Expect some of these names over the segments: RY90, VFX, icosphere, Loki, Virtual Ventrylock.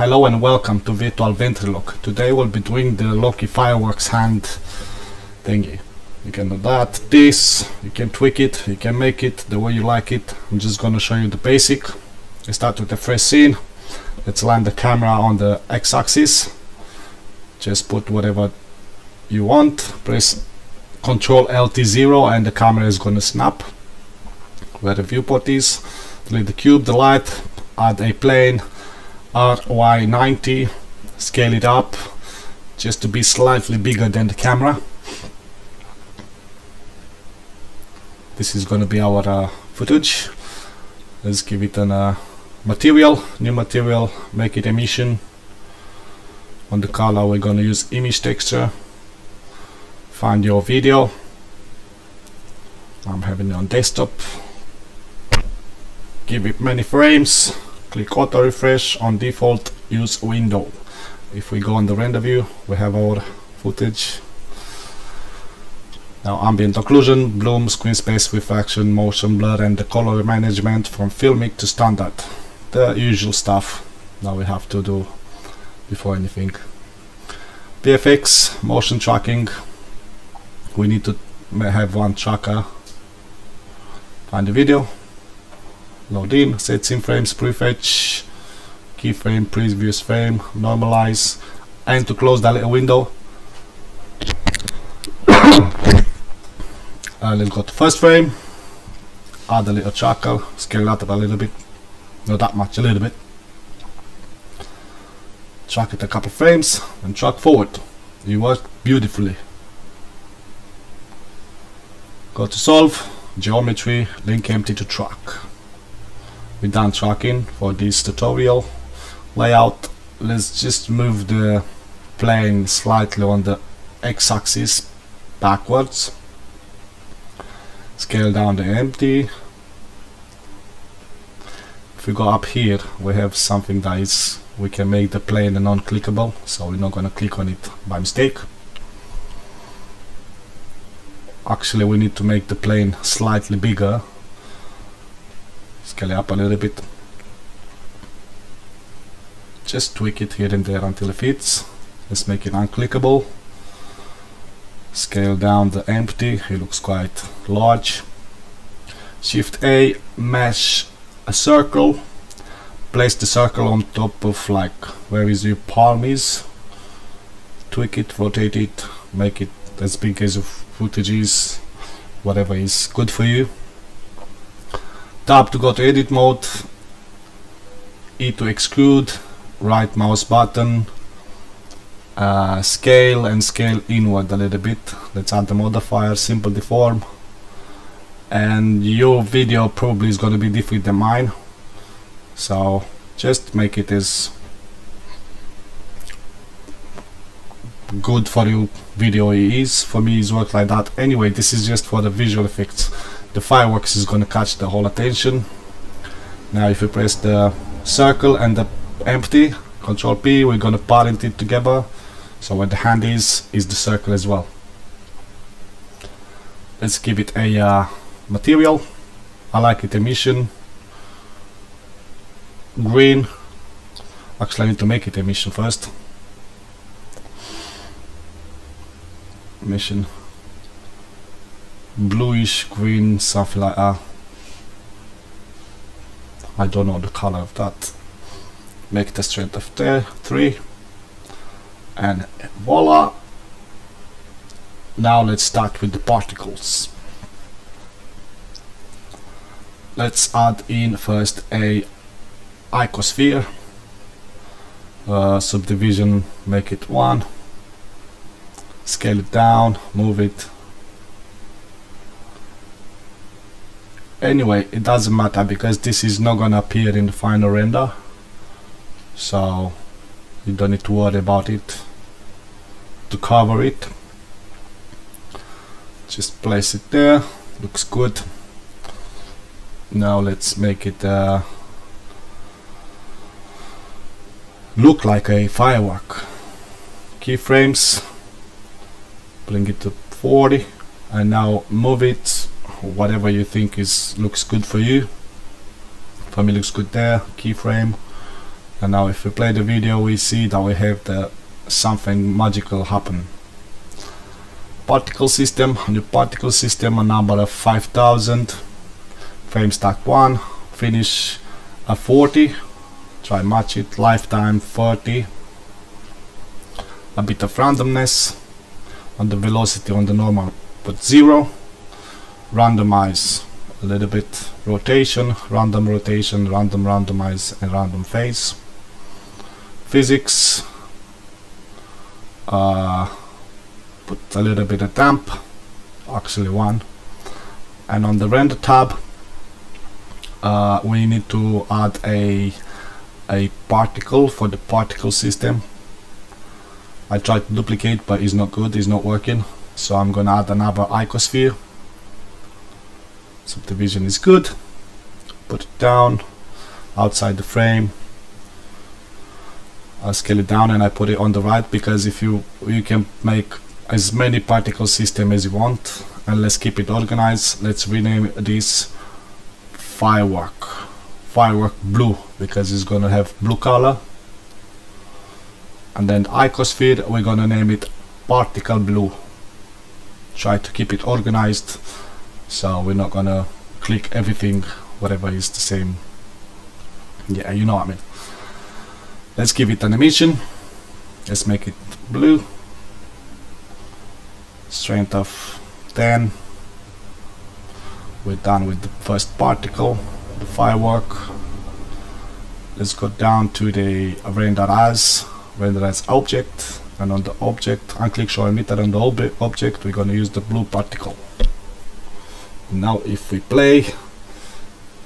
Hello and welcome to Virtual Ventrylock. Today we'll be doing the Loki fireworks hand thingy. You can adapt this, you can tweak it, you can make it the way you like it. I'm just gonna show you the basic. I start with the first scene. Let's land the camera on the x-axis. Just put whatever you want. Press ctrl l t0 and the camera is gonna snap where the viewport is. Delete the cube, the light, add a plane, RY90, scale it up just to be slightly bigger than the camera. This is going to be our footage. Let's give it an material, new material, make it emission. On the color we're going to use image texture. Find your video. I'm having it on desktop. Give it many frames, click auto refresh, on default use window. If we go on the render view, we have our footage. Now ambient occlusion, bloom, screen space reflection, motion blur and the color management from filmic to standard. The usual stuff that we have to do before anything. VFX, motion tracking, we need to have one tracker. Find the video. Load in, set scene frames, prefetch, keyframe, previous frame, normalize, and to close the window. Let's go to first frame, add a little tracker, scale it up a little bit, not that much, a little bit. Track it a couple frames and track forward. It worked beautifully. Go to solve, geometry, link empty to track. We're done tracking for this tutorial. Layout, let's just move the plane slightly on the x-axis backwards. Scale down the empty. If we go up here, we have something that is, we can make the plane non-clickable, so we're not going to click on it by mistake. Actually, we need to make the plane slightly bigger. Scale it up a little bit, just tweak it here and there until it fits. Let's make it unclickable. Scale down the empty, it looks quite large. Shift A, mesh a circle, place the circle on top of like where is your palm is, tweak it, rotate it, make it as big as your footage is, whatever is good for you. Tab to go to edit mode, E to exclude, right mouse button, scale and scale inward a little bit. Let's add the modifier, simple deform, and your video probably is going to be different than mine, so just make it as good for your video it is. For me it's worked like that. Anyway, this is just for the visual effects. The fireworks is going to catch the whole attention. Now if we press the circle and the empty, Ctrl P, we're going to parent it together, so where the hand is the circle as well. Let's give it a material. I like it emission, green. Actually I need to make it emission first. Emission. Bluish green, something like that. I don't know the color of that. Make the strength of 3 and voila. Now let's start with the particles. Let's add in first a icosphere, subdivision, make it 1, scale it down, move it. Anyway, it doesn't matter because this is not gonna appear in the final render, so you don't need to worry about it. To cover it, just place it there, looks good. Now let's make it look like a firework. Keyframes, bring it to 40 and now move it whatever you think looks good for you. For me looks good there. Keyframe, And now if we play the video, we see that we have the something magical happen. Particle system, new particle system, a number of 5000, frame stack 1, finish a 40, try match it, lifetime 30, a bit of randomness, and the velocity on the normal put 0, randomize a little bit, rotation, random rotation, random randomize, and random phase, physics, put a little bit of damp, actually 1, and on the render tab we need to add a particle for the particle system. I tried to duplicate, but it's not good, it's not working, so I'm gonna add another icosphere. Subdivision is good, put it down outside the frame. I scale it down and I put it on the right, because if you can make as many particle system as you want. And let's keep it organized. Let's rename this firework blue, because it's gonna have blue color. And then icosphere, we're gonna name it particle blue. Try to keep it organized, so we're not gonna click everything, whatever is the same. Yeah, you know what I mean. Let's give it animation. Let's make it blue. Strength of 10. We're done with the first particle, the firework. Let's go down to the render as object, and on the object, unclick show emitter. On the object, we're going to use the blue particle. Now, if we play,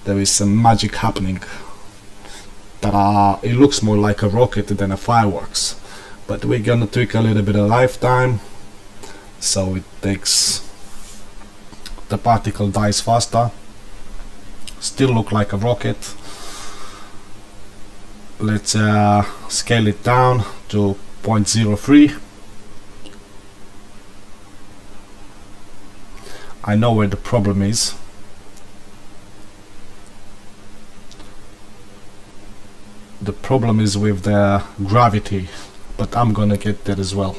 there is some magic happening. It looks more like a rocket than a fireworks, but we're gonna tweak a little bit of lifetime, so it takes the particle dies faster. Still look like a rocket. Let's scale it down to 0.03. I know where the problem is. The problem is with the gravity, but I'm gonna get there as well.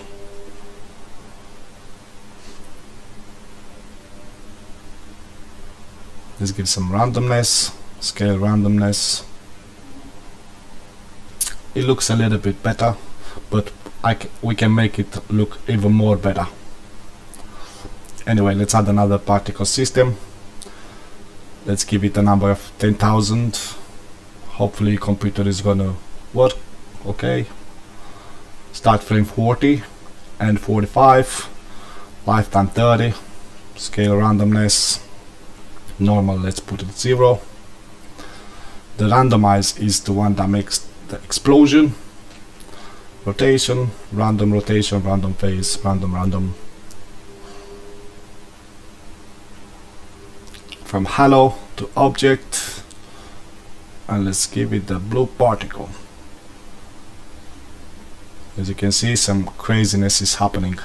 Let's give some randomness, scale randomness. It looks a little bit better, but we can make it look even more better. Anyway, let's add another particle system. Let's give it a number of 10,000. Hopefully computer is gonna work okay. Start frame 40 and 45, lifetime 30, scale randomness, normal, let's put it 0. The randomize is the one that makes the explosion, rotation, random phase, random. From hello to object, and let's give it the blue particle. As you can see, some craziness is happening,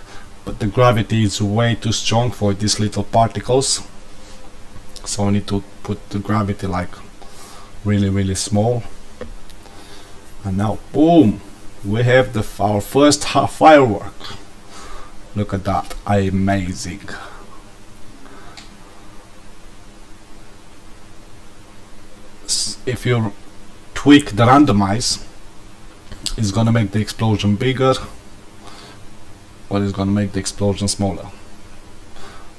but the gravity is way too strong for these little particles, so we need to put the gravity like really small. And now boom, we have our first firework. Look at that, amazing. If you tweak the randomize, it's gonna make the explosion bigger, or it's gonna make the explosion smaller.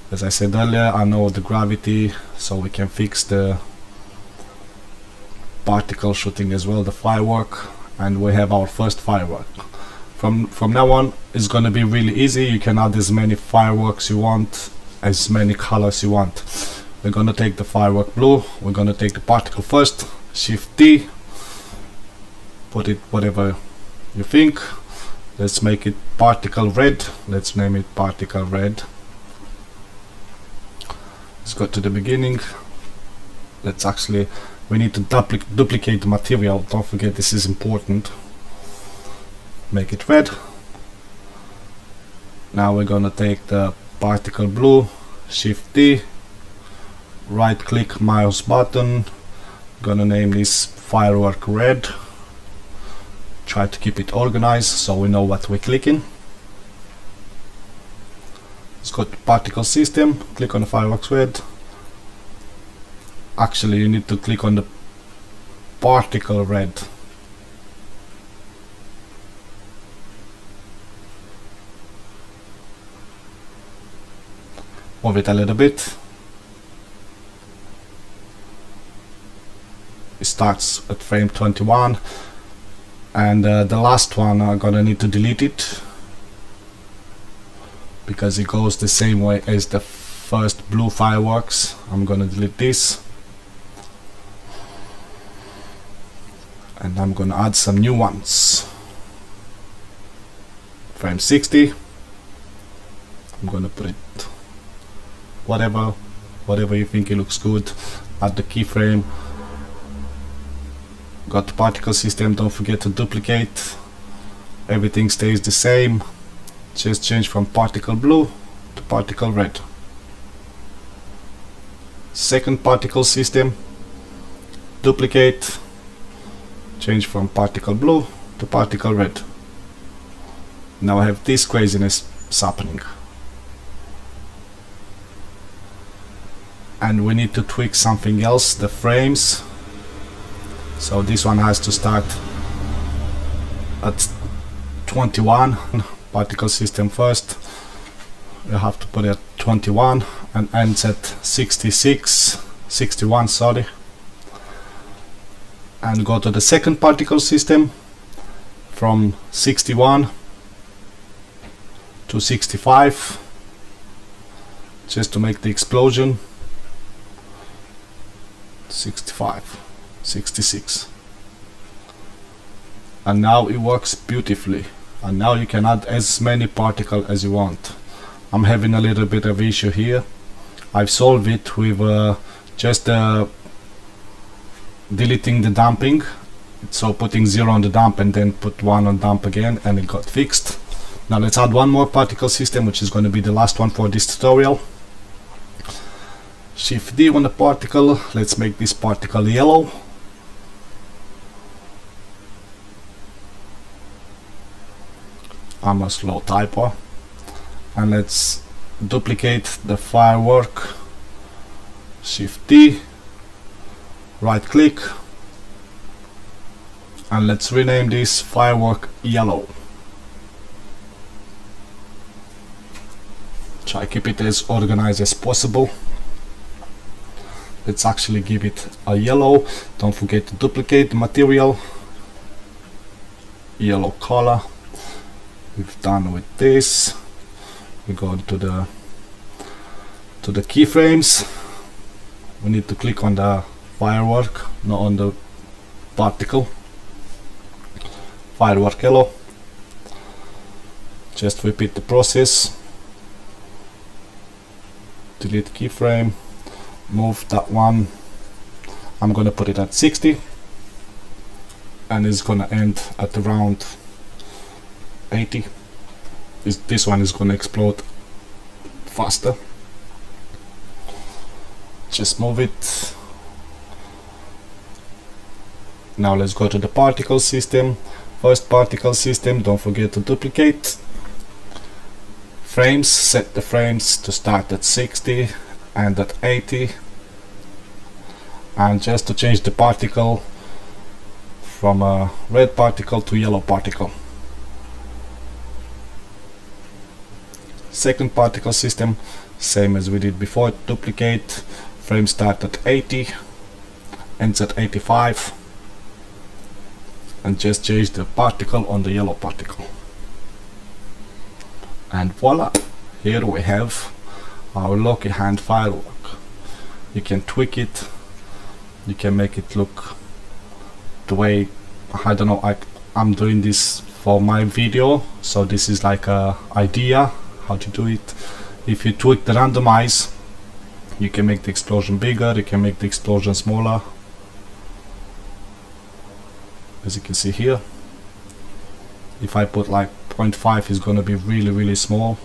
As I said earlier, I know the gravity, so we can fix the particle shooting as well, the firework, and we have our first firework. From now on, it's gonna be really easy. You can add as many fireworks you want, as many colors you want. We're gonna take the firework blue, we're gonna take the particle first, shift D, put it whatever you think. Let's make it particle red, let's name it particle red. Let's go to the beginning. Let's actually, we need to duplicate the material, don't forget this is important. Make it red. Now we're gonna take the particle blue, shift D, right click mouse button, gonna name this firework red. try to keep it organized so we know what we're clicking. Let's go to particle system, click on the fireworks red. Actually, you need to click on the particle red. Move it a little bit. It starts at frame 21, and the last one I'm gonna need to delete it because it goes the same way as the first blue fireworks. I'm gonna delete this and I'm gonna add some new ones. Frame 60, I'm gonna put it whatever you think it looks good. Add the keyframe. Got the particle system, don't forget to duplicate. Everything stays the same, just change from particle blue to particle red. Second particle system, duplicate, change from particle blue to particle red. Now I have this craziness happening, and we need to tweak something else, the frames. So this one has to start at 21. Particle system first, you have to put it at 21 and ends at 61, sorry. And go to the second particle system from 61 to 65 just to make the explosion. 65. 66, and now it works beautifully, and now you can add as many particles as you want. I'm having a little bit of issue here. I've solved it with just deleting the dumping, so putting 0 on the dump and then put 1 on dump again, and it got fixed. Now let's add one more particle system, which is going to be the last one for this tutorial. Shift D on the particle, let's make this particle yellow. I'm a slow typer, and let's duplicate the firework. Shift D, right click, and let's rename this firework yellow. Try to keep it as organized as possible. Let's actually give it a yellow. Don't forget to duplicate the material, yellow color. We've done with this. We go to the keyframes. We need to click on the firework, not on the particle. Firework yellow. Just repeat the process. Delete keyframe. Move that one. I'm gonna put it at 60, and it's gonna end at around 80. This one is gonna explode faster. Just move it. Now let's go to the particle system. First particle system, don't forget to duplicate. Frames, set the frames to start at 60 and at 80, and just to change the particle from a red particle to yellow particle. Second particle system, same as we did before, duplicate, frame start at 80, ends at 85, and just change the particle on the yellow particle. And voila, here we have our Loki hand firework. You can tweak it, you can make it look the way, I don't know, I'm doing this for my video, so this is like a idea how to do it. If you tweak the randomize, you can make the explosion bigger, you can make the explosion smaller, as you can see here. If I put like 0.5, it's gonna be really small.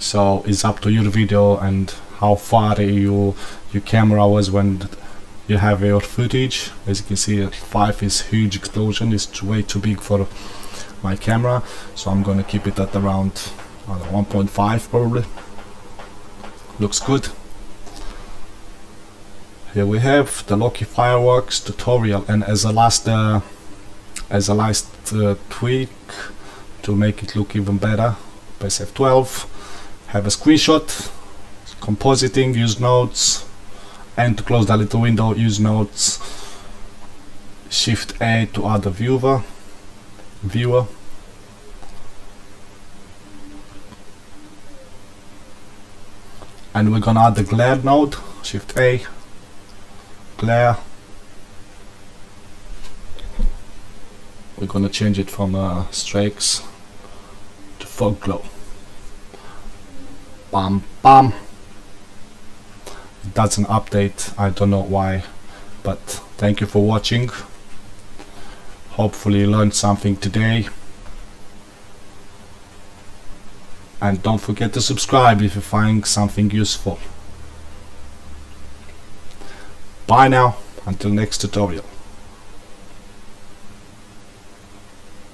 So it's up to your video and how far your camera was when you have your footage. As you can see, 5 is huge explosion, it's way too big for my camera, so I'm gonna keep it at around 1.5 probably. Looks good. Here we have the Loki fireworks tutorial, and as a last tweak to make it look even better, press F12, have a screenshot, compositing, use nodes, and to close the little window use nodes, Shift A to add a viewer. And we're gonna add the glare node, Shift A, glare. We're gonna change it from streaks to fog glow. Bam, bam. That's an update, I don't know why, but thank you for watching. Hopefully you learned something today. And don't forget to subscribe if you find something useful. Bye now, until next tutorial.